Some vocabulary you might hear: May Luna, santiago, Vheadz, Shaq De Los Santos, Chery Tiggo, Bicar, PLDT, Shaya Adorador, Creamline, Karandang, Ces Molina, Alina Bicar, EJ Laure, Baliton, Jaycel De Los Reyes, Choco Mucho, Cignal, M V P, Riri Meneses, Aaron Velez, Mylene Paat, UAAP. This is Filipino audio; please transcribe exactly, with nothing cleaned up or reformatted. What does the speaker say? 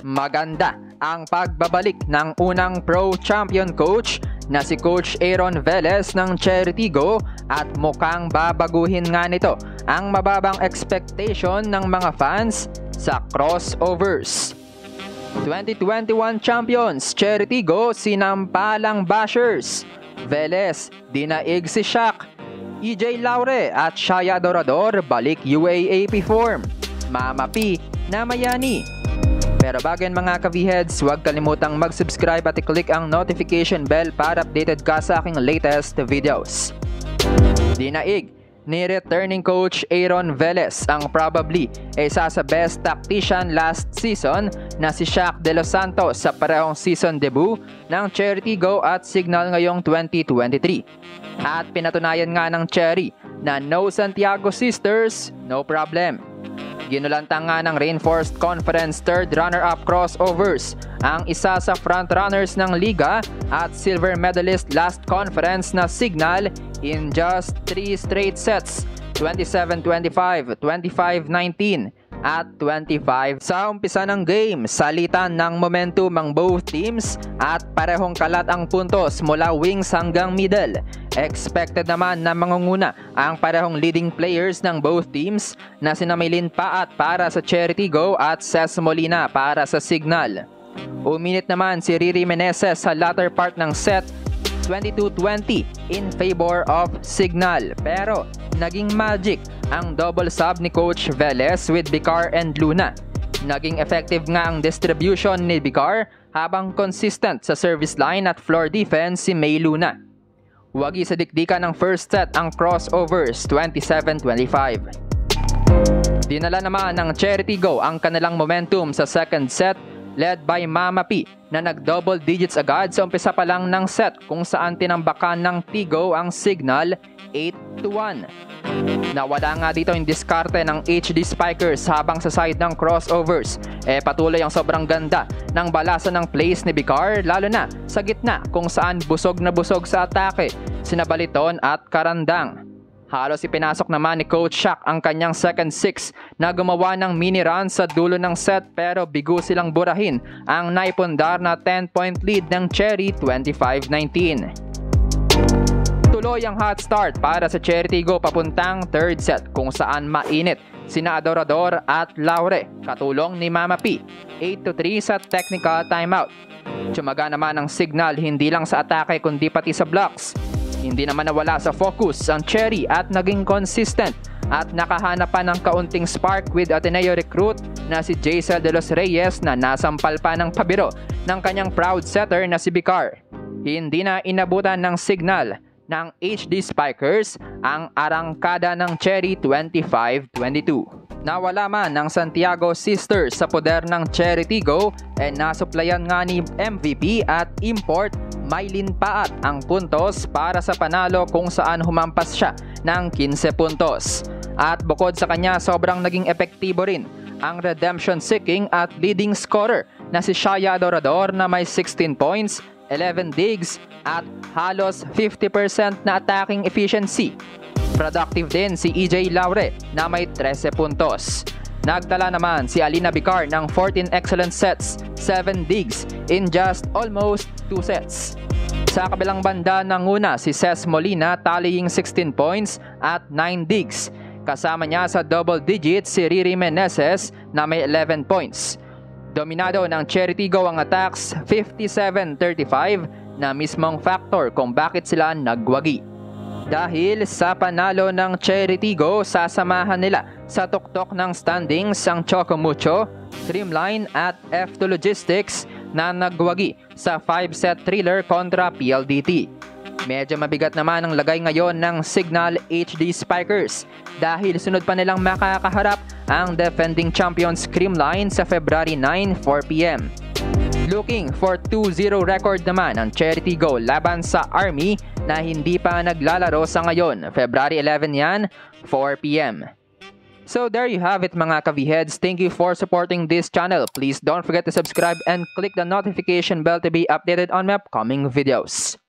Maganda ang pagbabalik ng unang pro champion coach na si Coach Aaron Velez ng Chery Tiggo at mukhang babaguhin nga nito ang mababang expectation ng mga fans sa crossovers. twenty twenty-one champions Chery Tiggo sinampalang Bashers, Velez dinaig si Shaq, E J Laure at Shaya Adorador balik U A A P form, Mama P na Mayani. Pero bago yan mga ka-Vheads, huwag kalimutang mag-subscribe at i-click ang notification bell para updated ka sa aking latest videos. Dinaig ni returning coach Aaron Velez ang probably isa sa best tactician last season na si Shaq De Los Santos sa parehong season debut ng Chery Tiggo at Cignal ngayong twenty twenty-three. At pinatunayan nga ng Chery na no Santiago sisters, no problem. Ginulantang nga ng Reinforced Conference third runner-up crossovers ang isa sa frontrunners ng liga at silver medalist last conference na Cignal in just three straight sets, twenty-seven twenty-five, twenty-five nineteen at twenty-five. Sa umpisa ng game, salitan ng momentum ang both teams at parehong kalat ang puntos mula wings hanggang middle. Expected naman na mangunguna ang parehong leading players ng both teams na sina Mylene Paat para sa Chery Tiggo at Ces Molina para sa Cignal. Uminit naman si Riri Meneses sa latter part ng set, twenty-two twenty in favor of Cignal. Pero naging magic ang double sub ni Coach Velez with Bicar and Luna. Naging effective nga ang distribution ni Bicar habang consistent sa service line at floor defense si May Luna. Wagi sa dikdikan ng first set ang crossovers, twenty-seven twenty-five. Dinala naman ng Chery Tiggo ang kanilang momentum sa second set led by Mama P na nag-double digits agad sa umpisa pa lang ng set kung saan tinambakan ng Tiggo ang Cignal eight to one. Nawala nga dito yung diskarte ng H D Spikers habang sa side ng crossovers. E patuloy ang sobrang ganda ng balasa ng plays ni Bicar lalo na sa gitna kung saan busog na busog sa atake sina Baliton at Karandang. Halos ipinasok naman ni Coach Shaq ang kanyang second six na gumawa ng mini run sa dulo ng set pero bigo silang burahin ang naipundar na ten point lead ng Chery, twenty-five nineteen. Tuloy ang hot start para sa Chery Tiggo papuntang third set kung saan mainit sina Adorador at Laure katulong ni Mama P, eight to three sa technical timeout. Tsumaga naman ang Cignal hindi lang sa atake kundi pati sa blocks. Hindi naman nawala sa focus ang Chery at naging consistent at nakahanap pa ng kaunting spark with Ateneo recruit na si Jaycel De Los Reyes na nasampal pa ng pabiro ng kanyang proud setter na si Bicar. Hindi na inabutan ng Cignal ng H D Spikers ang arangkada ng Chery, twenty-five twenty-two. Nawala man ng Santiago Sisters sa poder ng Chery Tiggo at nasuplayan nga ni M V P at import Mylene Paat ang puntos para sa panalo kung saan humampas siya ng fifteen puntos. At bukod sa kanya sobrang naging epektibo rin ang redemption seeking at leading scorer na si Shaya Adorador na may sixteen points, eleven digs at halos fifty percent na attacking efficiency. Productive din si E J Laure na may thirteen puntos. Nagtala naman si Alina Bicar ng fourteen excellent sets, seven digs in just almost two sets. Sa kabilang banda nanguna si Ces Molina tallying sixteen points at nine digs. Kasama niya sa double digits si Riri Meneses na may eleven points. Dominado ng Chery Tiggo ang attacks, fifty-seven thirty-five na mismong factor kung bakit sila nagwagi. Dahil sa panalo ng Chery Tiggo, sasamahan nila sa tuktok ng standings ang Choco Mucho, Creamline at F two Logistics na nagwagi sa five set thriller kontra P L D T. Medyo mabigat naman ang lagay ngayon ng Cignal H D Spikers dahil sunod pa nilang makakaharap ang defending champions Creamline sa February nine, four p m Looking for two zero record naman ang Chery Tiggo laban sa Army na hindi pa naglalaro sa ngayon. February eleven yan, four p m So there you have it mga ka-Vheads. Thank you for supporting this channel. Please don't forget to subscribe and click the notification bell to be updated on my upcoming videos.